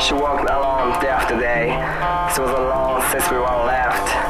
She walked alone day after day. It was alone since we were left.